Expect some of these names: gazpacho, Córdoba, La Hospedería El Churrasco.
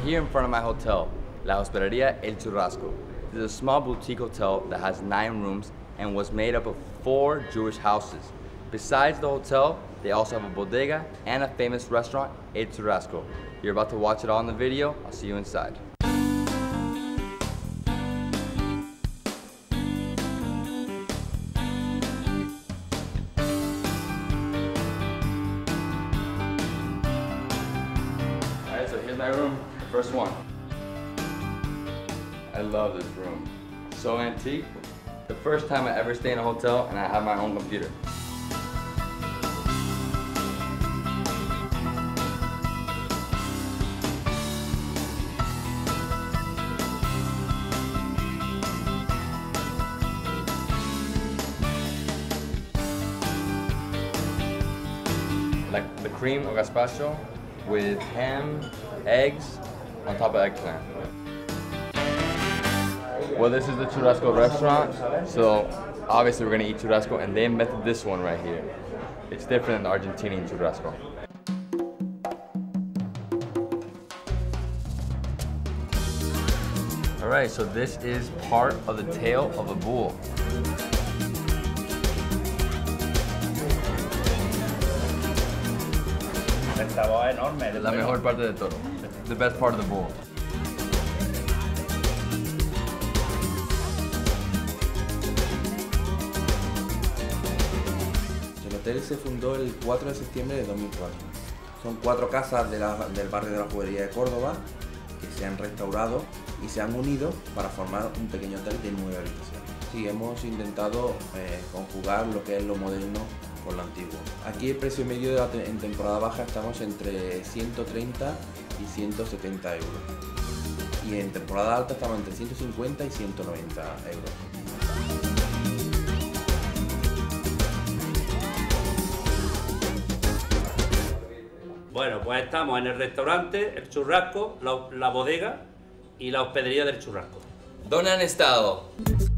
here in front of my hotel, La Hospedería El Churrasco. This is a small boutique hotel that has 9 rooms and was made up of 4 Jewish houses. Besides the hotel, they also have a bodega and a famous restaurant, El Churrasco. You're about to watch it all in the video. I'll see you inside. My room, first one. I love this room. So antique. The first time I ever stay in a hotel and I have my own computer. Like the cream of gazpacho with ham, eggs on top of eggplant. Well, this is the churrasco restaurant, so obviously we're gonna eat churrasco, and they invented this one right here. It's different than the Argentinian churrasco. All right, so this is part of the tail of a bull. La mejor parte del toro. The best part of the bull. El hotel se fundó el 4 de septiembre de 2004. Son 4 casas del barrio de La Hospedería de Córdoba que se han restaurado y se han unido para formar un pequeño hotel de 9 habitaciones. Sí, hemos intentado conjugar lo que es lo moderno con lo antiguo. Aquí el precio medio en temporada baja estamos entre 130 y 170 euros. Y en temporada alta estamos entre 150 y 190 euros. Bueno, pues estamos en el restaurante, el churrasco, la bodega y la hospedería del churrasco. ¿Dónde han estado?